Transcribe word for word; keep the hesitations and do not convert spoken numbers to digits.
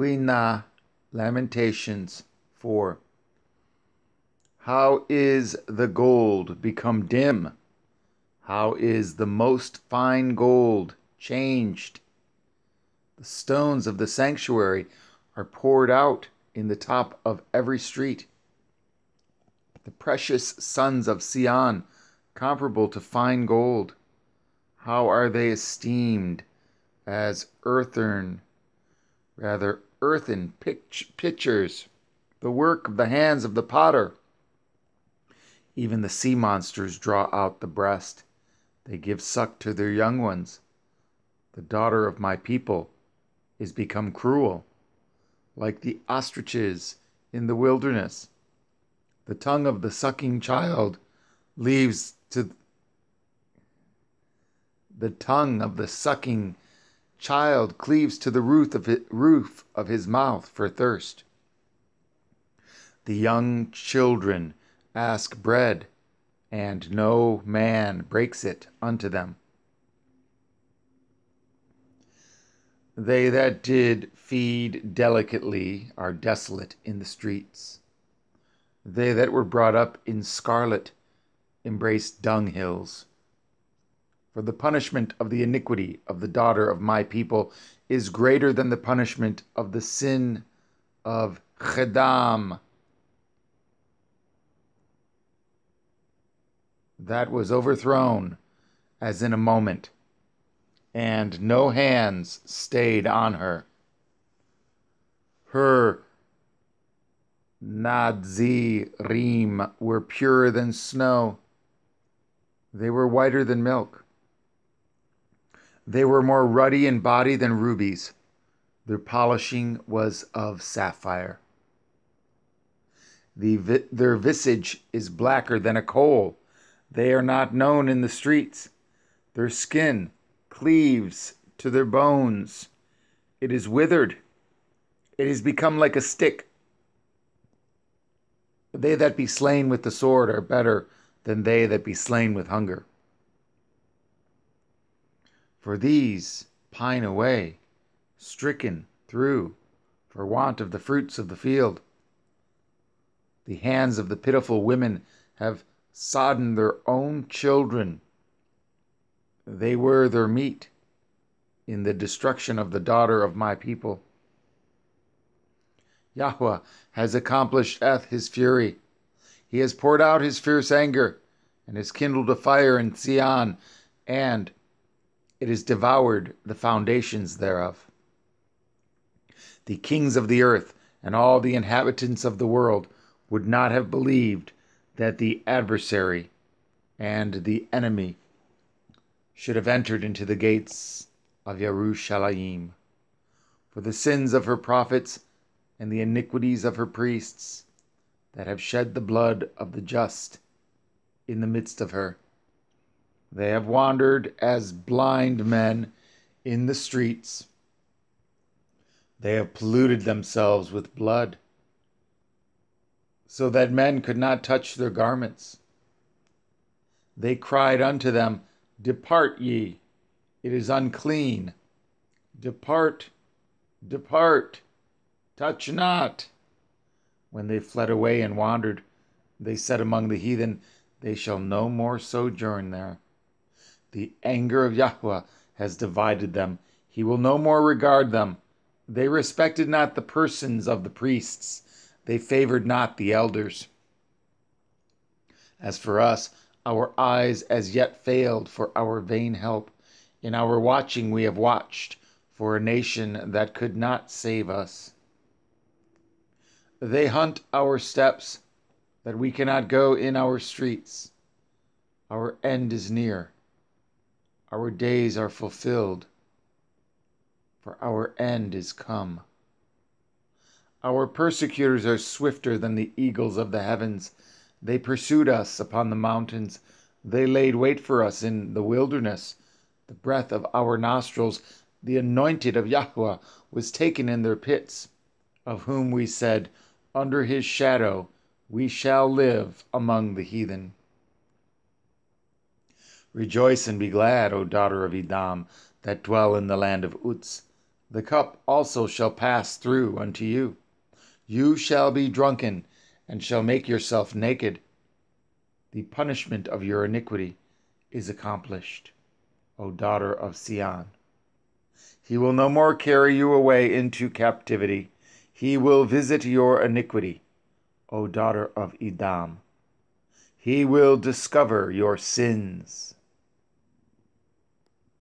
Queena, Lamentations four. How is the gold become dim? How is the most fine gold changed? The stones of the sanctuary are poured out in the top of every street. The precious sons of Sion, comparable to fine gold, how are they esteemed as earthen, rather earthen pitchers, the work of the hands of the potter. Even the sea monsters draw out the breast. They give suck to their young ones. The daughter of my people is become cruel, like the ostriches in the wilderness. The tongue of the sucking child leaves to the tongue of the sucking child cleaves to the roof of his, roof of his mouth for thirst. The young children ask bread, and no man breaks it unto them. They that did feed delicately are desolate in the streets. They that were brought up in scarlet embrace dunghills. For the punishment of the iniquity of the daughter of my people is greater than the punishment of the sin of Edom. That was overthrown as in a moment, and no hands stayed on her. Her Nazirim were purer than snow. They were whiter than milk. They were more ruddy in body than rubies. Their polishing was of sapphire. The vi- their visage is blacker than a coal. They are not known in the streets. Their skin cleaves to their bones. It is withered. It is become like a stick. They that be slain with the sword are better than they that be slain with hunger. For these pine away, stricken through, for want of the fruits of the field. The hands of the pitiful women have sodden their own children. They were their meat in the destruction of the daughter of my people. Yahuwah has accomplished his fury. He has poured out his fierce anger and has kindled a fire in Sion, and it has devoured the foundations thereof. The kings of the earth and all the inhabitants of the world would not have believed that the adversary and the enemy should have entered into the gates of Yerushalayim. For the sins of her prophets and the iniquities of her priests that have shed the blood of the just in the midst of her, they have wandered as blind men in the streets. They have polluted themselves with blood, so that men could not touch their garments. They cried unto them, "Depart ye, it is unclean. Depart, depart, touch not." When they fled away and wandered, they said among the heathen, "They shall no more sojourn there." The anger of Yahuwah has divided them. He will no more regard them. They respected not the persons of the priests. They favored not the elders. As for us, our eyes as yet failed for our vain help. In our watching we have watched for a nation that could not save us. They hunt our steps, that we cannot go in our streets. Our end is near. Our days are fulfilled, for our end is come. Our persecutors are swifter than the eagles of the heavens. They pursued us upon the mountains. They laid wait for us in the wilderness. The breath of our nostrils, the anointed of Yahuwah, was taken in their pits, of whom we said, "Under his shadow we shall live among the heathen." Rejoice and be glad, O daughter of Edom, that dwell in the land of Uz. The cup also shall pass through unto you. You shall be drunken, and shall make yourself naked. The punishment of your iniquity is accomplished, O daughter of Sion. He will no more carry you away into captivity. He will visit your iniquity, O daughter of Edom. He will discover your sins.